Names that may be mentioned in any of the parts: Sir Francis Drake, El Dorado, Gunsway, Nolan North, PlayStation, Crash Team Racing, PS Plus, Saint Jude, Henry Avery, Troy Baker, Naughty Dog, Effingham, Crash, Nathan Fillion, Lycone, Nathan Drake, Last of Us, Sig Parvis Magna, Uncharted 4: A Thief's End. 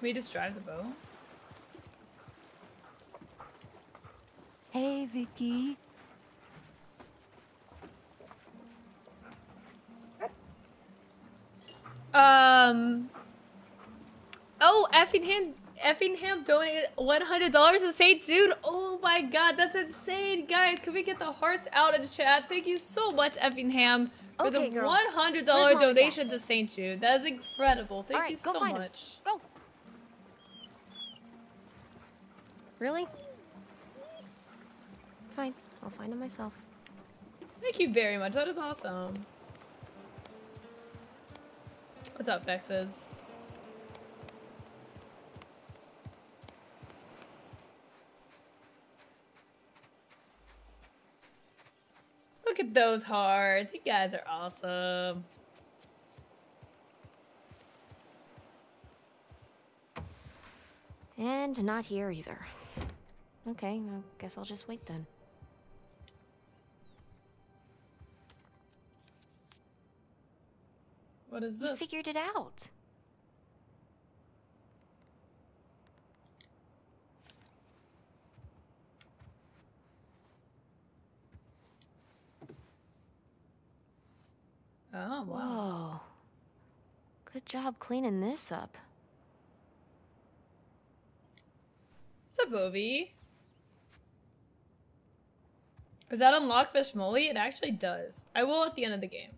Can we just drive the boat? Hey, Vicky. Oh, Effingham donated $100 to Saint Jude. Oh my God, that's insane, guys! Can we get the hearts out of the chat? Thank you so much, Effingham, for the $100 donation to Saint Jude. That is incredible. Thank you so much. Go. Really? Fine, I'll find him myself. Thank you very much. That is awesome. What's up, Vexes? Look at those hearts. You guys are awesome. And not here either. Okay, I guess I'll just wait then. What is this? You figured it out. Oh, wow. Whoa. Good job cleaning this up. What's up, Bobby? Is that unlock fish molly? It actually does. I will at the end of the game.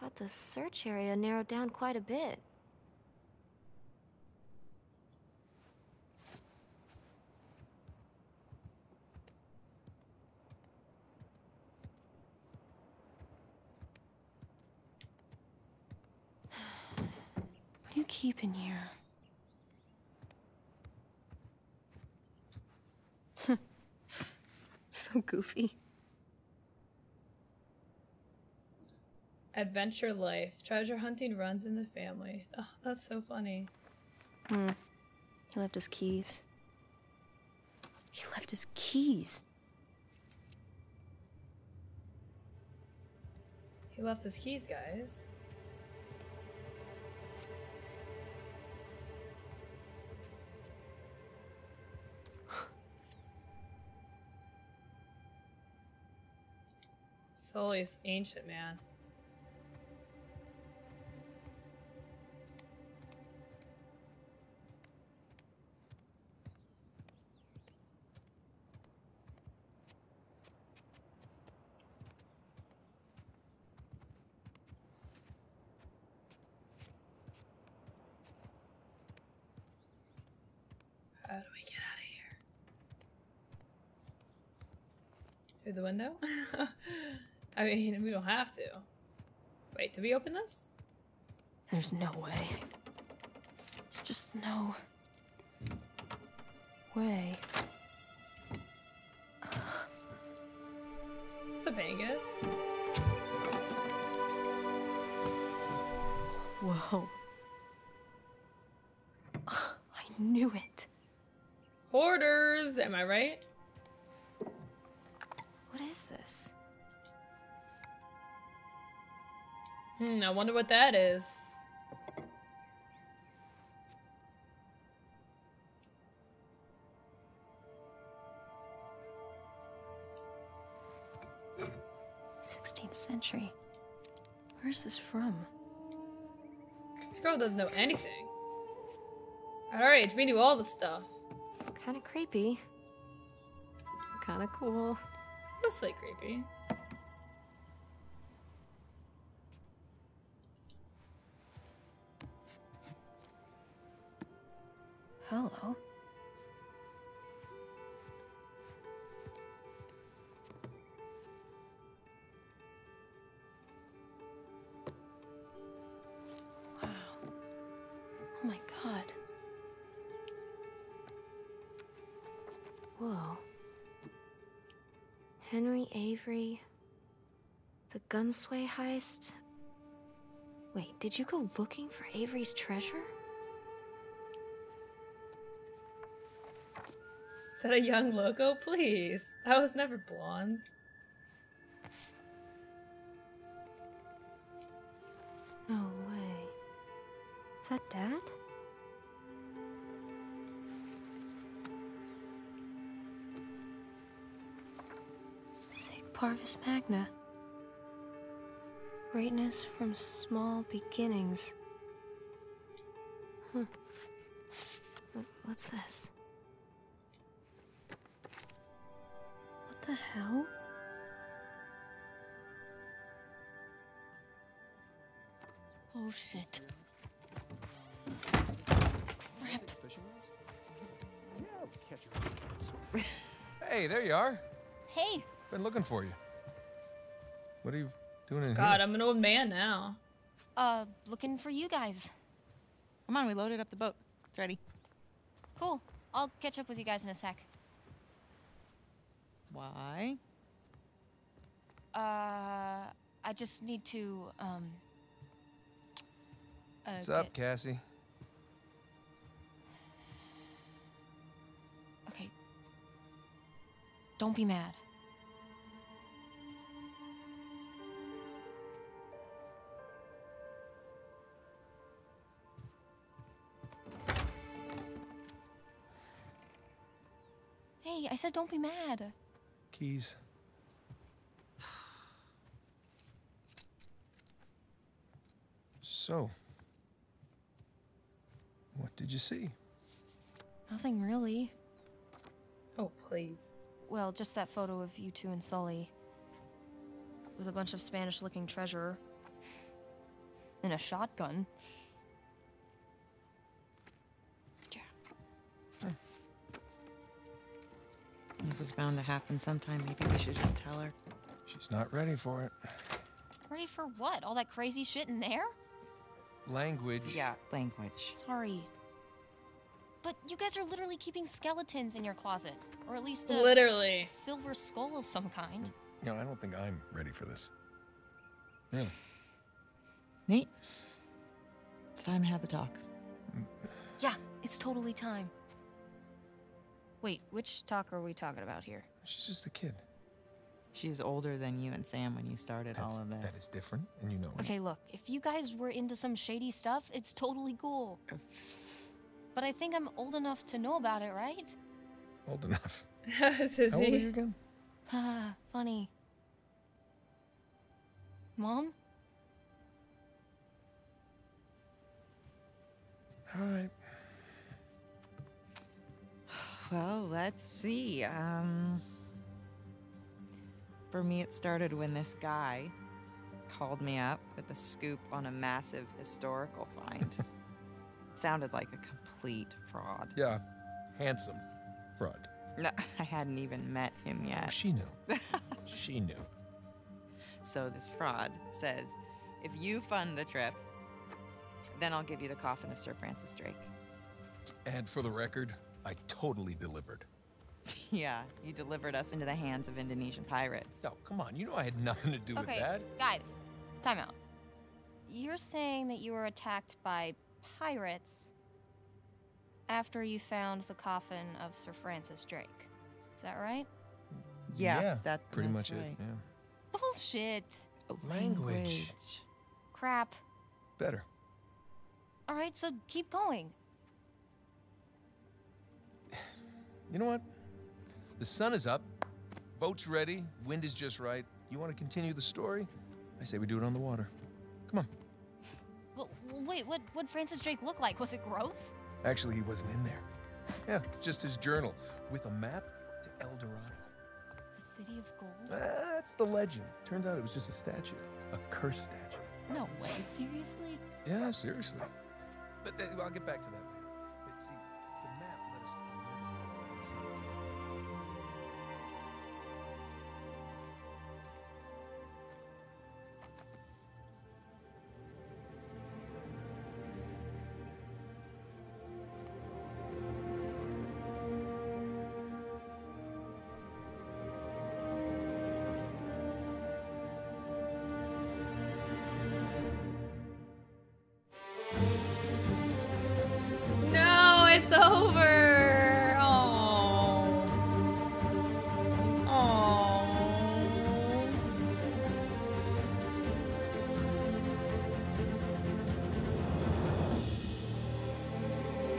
Got the search area narrowed down quite a bit. What do you keep in here? So goofy. Adventure life. Treasure hunting runs in the family. Oh, that's so funny. Hmm. He left his keys. He left his keys. He left his keys, guys. Sully's ancient, man. How do we get out of here? Through the window? I mean, we don't have to. Wait, did we open this? There's no way. There's just no way. It's a Vegas. Whoa. I knew it. Hoarders, am I right? What is this? I wonder what that is. '16th century. Where's this from? This girl doesn't know anything. At our age, we knew all the stuff. Kind of creepy. Kind of cool. Mostly creepy. Hello. Wow. Oh my God. Whoa. Henry Avery. The Gunsway heist. Wait, did you go looking for Avery's treasure? Is that a young loco? Please. I was never blonde. No way. Is that Dad? Sig Parvis Magna. Greatness from small beginnings. Huh. What's this? What the hell? Oh shit. Crap. Hey, there you are. Hey. Been looking for you. What are you doing in here? I'm an old man now. Looking for you guys. Come on, we loaded up the boat. It's ready. Cool. I'll catch up with you guys in a sec. Why? I just need to, What's up, Cassie? Okay. Don't be mad. Hey, I said don't be mad. Keys. So, what did you see? Nothing really. Oh, please. Well, just that photo of you two and Sully. With a bunch of Spanish-looking treasure. And a shotgun. Yeah. Huh. This was bound to happen sometime. Maybe we should just tell her. She's not ready for it. Ready for what? All that crazy shit in there? Language. Yeah, language. Sorry. But you guys are literally keeping skeletons in your closet. Or at least a literally silver skull of some kind. No, I don't think I'm ready for this. Really. Nate, it's time to have the talk. Yeah, it's totally time. Wait, which talk are we talking about here? She's just a kid. She's older than you and Sam when you started all of that. That is different, and you know it. Okay, look, if you guys were into some shady stuff, it's totally cool. But I think I'm old enough to know about it, right? Old enough. How old are you again? Ah, funny. Mom? All right. Well, let's see. For me, it started when this guy called me up with a scoop on a massive historical find. It sounded like a complete fraud. Yeah, handsome fraud. No, I hadn't even met him yet. Oh, she knew. She knew. So this fraud says, if you fund the trip, then I'll give you the coffin of Sir Francis Drake. And for the record, I totally delivered. Yeah, you delivered us into the hands of Indonesian pirates. Oh, come on. You know I had nothing to do with that. Okay, guys, time out. You're saying that you were attacked by pirates after you found the coffin of Sir Francis Drake. Is that right? Yeah, that's pretty much it. Yeah. Bullshit. Language. Crap. Better. All right, so keep going. You know what? The sun is up, boat's ready, wind is just right. You want to continue the story? I say we do it on the water. Come on. Well, wait, what'd Francis Drake look like? Was it gross? Actually, he wasn't in there. Yeah, just his journal with a map to El Dorado. The city of gold? That's the legend. Turns out it was just a statue, a cursed statue. No way, seriously? Yeah, seriously. But I'll get back to that later. But see, the map led us to the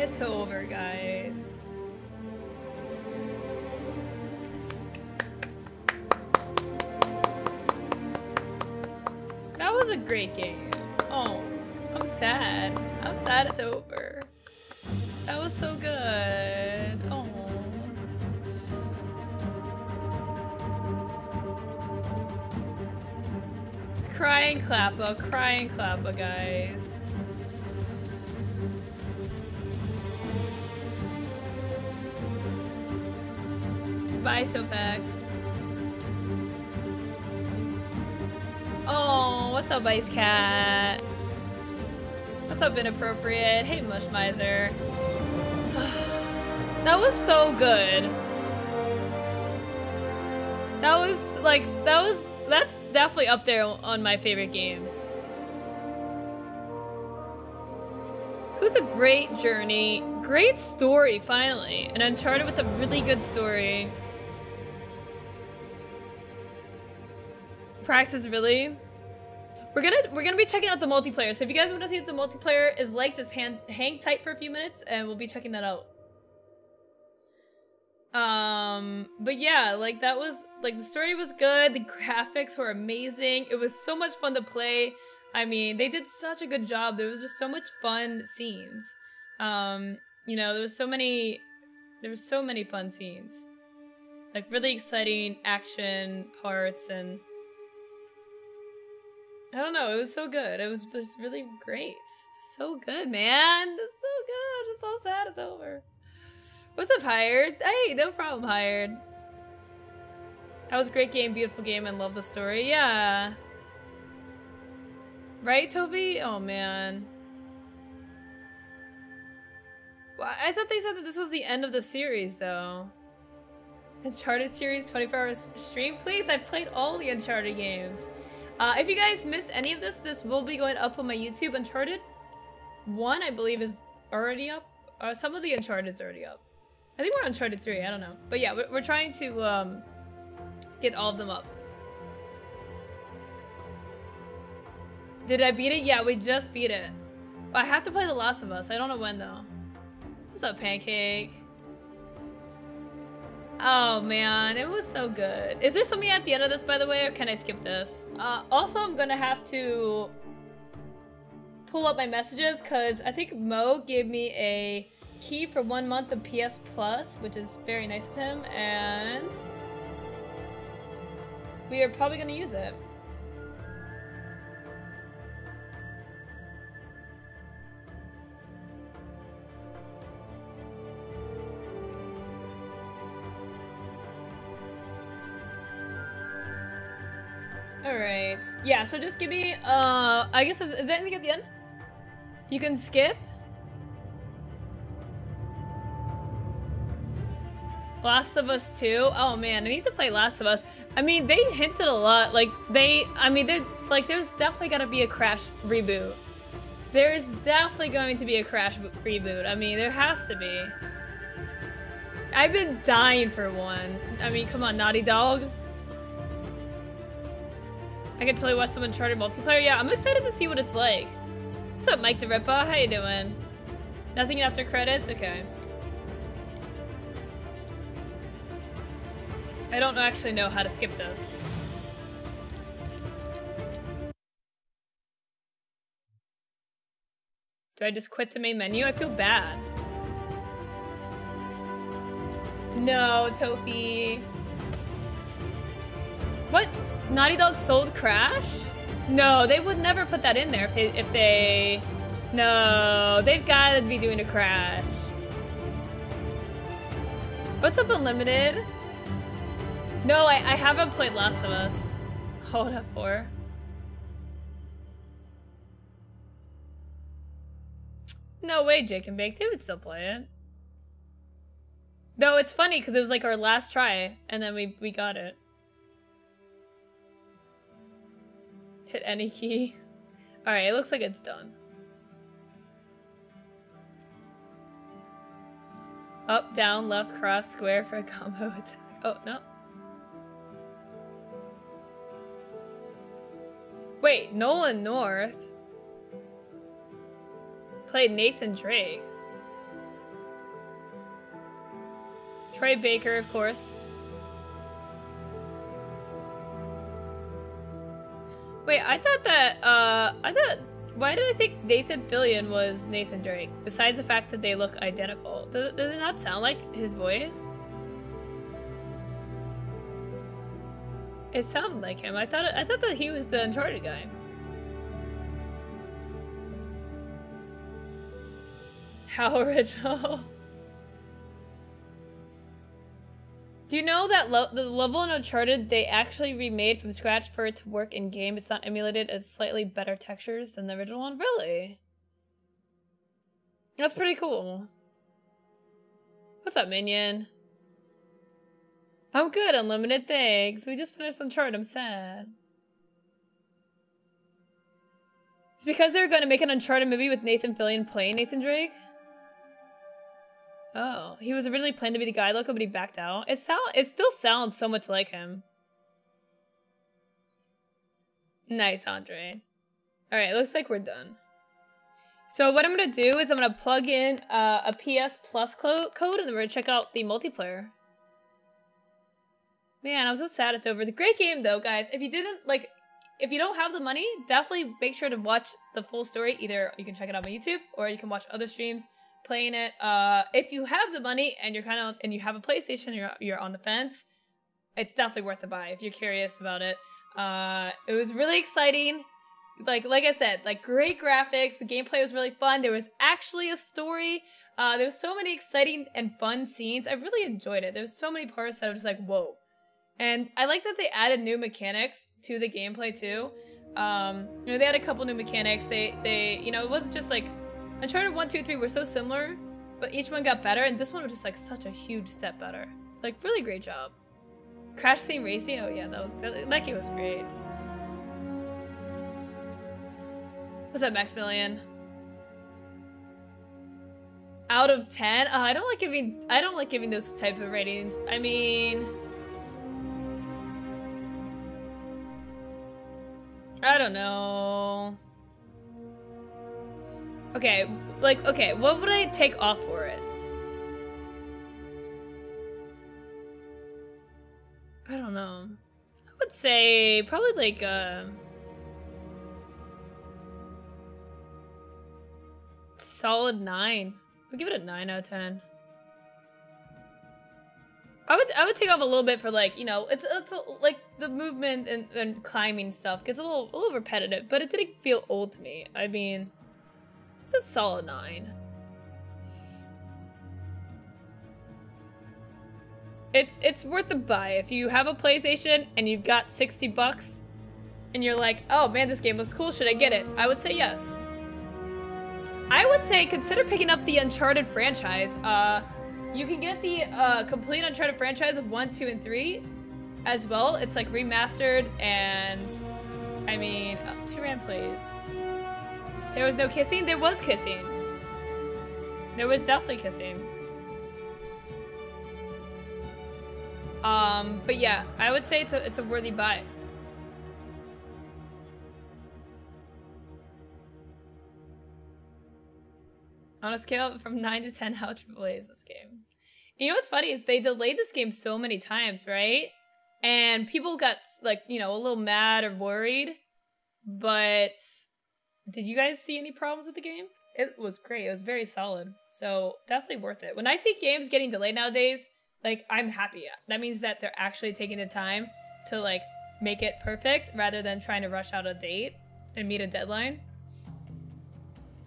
It's over, guys. That was a great game. Oh, I'm sad. I'm sad it's over. That was so good. Oh. Crying Clappa, guys. Bye, Sofax. Oh, what's up, Ice Cat? What's up, Inappropriate? Hey, Mush Miser. That was so good. That was, like, that was... That's definitely up there on my favorite games. It was a great journey. Great story, finally. An Uncharted with a really good story. Praxis, really? We're gonna be checking out the multiplayer. So if you guys want to see what the multiplayer is like, just hang tight for a few minutes and we'll be checking that out. But yeah, like that was, like the story was good, the graphics were amazing, it was so much fun to play. I mean, they did such a good job, there was just so much fun scenes. You know, there were so many fun scenes. Like really exciting action parts and... I don't know, it was so good, it was just really great. So good, man! It's so good, it's so sad it's over. What's up, Hired? Hey, no problem, Hired. That was a great game, beautiful game, and love the story. Yeah. Right, Toby? Oh, man. Well, I thought they said that this was the end of the series, though. Uncharted series, 24-hour stream? Please, I've played all the Uncharted games. If you guys missed any of this, this will be going up on my YouTube. Uncharted 1, I believe, is already up. Some of the Uncharted's already up. I think we're on Uncharted 3, I don't know. But yeah, we're trying to get all of them up. Did I beat it? Yeah, we just beat it. I have to play The Last of Us. I don't know when though. What's up, Pancake? Oh man, it was so good. Is there something at the end of this, by the way, or can I skip this? Also, I'm gonna have to pull up my messages because I think Mo gave me a key for 1 month of PS Plus, which is very nice of him, and we are probably going to use it. Alright, yeah, so just give me, I guess, is there anything at the end? You can skip? Last of Us 2? Oh man, I need to play Last of Us. I mean, they hinted a lot, like, there's definitely gonna be a Crash reboot. There's definitely going to be a Crash reboot. I mean, there has to be. I've been dying for one. I mean, come on, Naughty Dog. I can totally watch some Uncharted multiplayer. Yeah, I'm excited to see what it's like. What's up, Mike DeRippa? How you doing? Nothing after credits? Okay. I don't actually know how to skip this. Do I just quit the main menu? I feel bad. No, Tofi. What? Naughty Dog sold Crash? No, they would never put that in there if they... No, they've gotta be doing a Crash. What's up, Unlimited? No, I haven't played Last of Us. Hold up, F4. No way, Jake and Bake, they would still play it. No, it's funny, because it was like our last try, and then we got it. Hit any key. Alright, it looks like it's done. Up, down, left, cross, square for a combo attack. Oh, no. Wait, Nolan North played Nathan Drake. Troy Baker, of course. Wait, I thought that, why did I think Nathan Fillion was Nathan Drake? Besides the fact that they look identical. Does it not sound like his voice? It sounded like him. I thought that he was the Uncharted guy. How original. Do you know that the level in Uncharted they actually remade from scratch for it to work in game? It's not emulated as slightly better textures than the original one? Really? That's pretty cool. What's up, Minion? I'm good, Unlimited, thanks. We just finished Uncharted, I'm sad. It's because they're gonna make an Uncharted movie with Nathan Fillion playing Nathan Drake? Oh, he was originally planned to be the guy local, but he backed out. It still sounds so much like him. Nice, Andre. All right, looks like we're done. So what I'm gonna do is I'm gonna plug in a PS Plus code, and then we're gonna check out the multiplayer. Man, I'm so sad it's over. It's a great game though, guys. If you don't have the money, definitely make sure to watch the full story. Either you can check it out on YouTube, or you can watch other streams playing it. If you have the money and you're you have a PlayStation, you're on the fence, it's definitely worth the buy if you're curious about it. It was really exciting. Like I said, great graphics. The gameplay was really fun. There was actually a story. There was so many exciting and fun scenes. I really enjoyed it. There was so many parts that I was just like, whoa. And I like that they added new mechanics to the gameplay too. You know, they had a couple new mechanics. They it wasn't just like Uncharted 1, 2, 3 were so similar, but each one got better, and this one was just like such a huge step better. Like, really great job. Crash Team Racing, oh yeah, that game was great. What's up, Maximilian? Out of 10? I don't like giving those type of ratings. I mean, I don't know. Okay, okay, what would I take off for it? I don't know. I would say probably like a solid 9. I'll give it a 9 out of 10. I would take off a little bit for like, it's like the movement and climbing stuff gets a little repetitive, but it didn't feel old to me. I mean, it's a solid 9. It's worth the buy. If you have a PlayStation and you've got $60 and you're like, oh man, this game looks cool, should I get it? I would say yes. I would say consider picking up the Uncharted franchise. You can get the complete Uncharted franchise of 1, 2, and 3 as well. It's like remastered, and I mean, oh, Turan plays. There was no kissing? There was kissing. There was definitely kissing. But yeah, I would say it's a worthy buy. On a scale from 9 to 10, how triple A is this game? You know what's funny is they delayed this game so many times, right? And people got, like, a little mad or worried, but did you guys see any problems with the game? It was great. It was very solid. So definitely worth it. When I see games getting delayed nowadays, like, I'm happy. That means that they're actually taking the time to, like, make it perfect rather than trying to rush out a date and meet a deadline.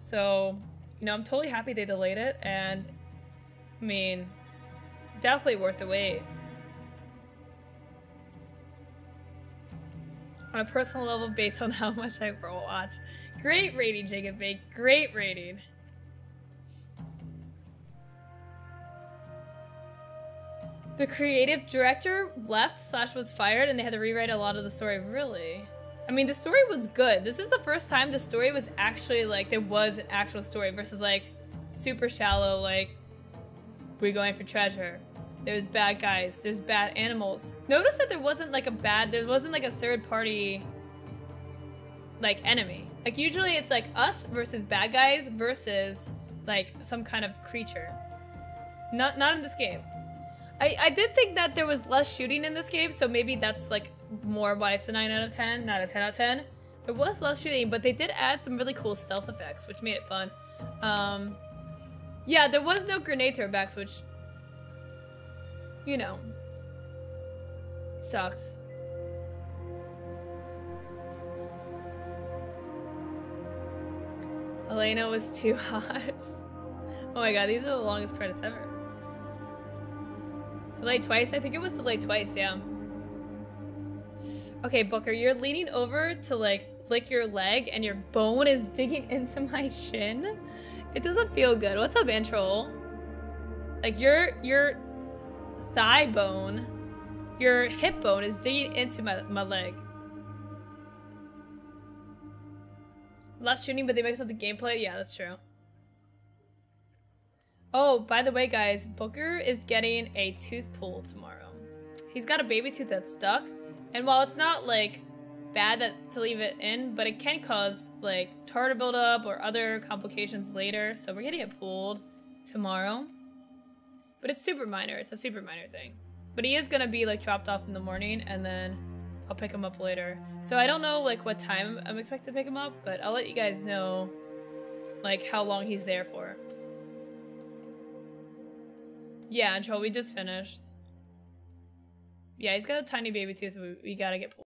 So, I'm totally happy they delayed it, and, I mean, definitely worth the wait. On a personal level, based on how much I watched. Great rating, Jacob Bake. Great rating. The creative director left / was fired, and they had to rewrite a lot of the story. Really? I mean, the story was good. This is the first time the story was actually, like, there was an actual story versus, like, super shallow, like, we're going for treasure. There's bad guys. There's bad animals. Notice that there wasn't like a third party, like, enemy. Like, usually it's like us versus bad guys versus like some kind of creature. Not in this game. I did think that there was less shooting in this game, so maybe that's like more why it's a 9 out of 10, not a 10 out of 10. There was less shooting, but they did add some really cool stealth effects, which made it fun. Yeah, there was no grenade throwbacks, which, you know, sucks. Elena was too hot. Oh my god, these are the longest credits ever. Delayed twice? I think it was delayed twice, yeah. Okay, Booker, you're leaning over to like lick your leg and your bone is digging into my shin. It doesn't feel good. What's up, Antrol? Like your thigh bone, your hip bone is digging into my leg. Less shooting, but they mix up the gameplay? Yeah, that's true. Oh, by the way, guys, Booker is getting a tooth pull tomorrow. He's got a baby tooth that's stuck, and while it's not, like, bad to leave it in, but it can cause, like, tartar buildup or other complications later, so we're getting it pulled tomorrow. But it's super minor. It's a super minor thing. But he is gonna be, like, dropped off in the morning, and then I'll pick him up later. So I don't know, like, what time I'm expected to pick him up, but I'll let you guys know, like, how long he's there for. Yeah, Joel, we just finished. Yeah, he's got a tiny baby tooth. We gotta get pulled.